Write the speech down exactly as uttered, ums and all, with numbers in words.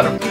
Adam.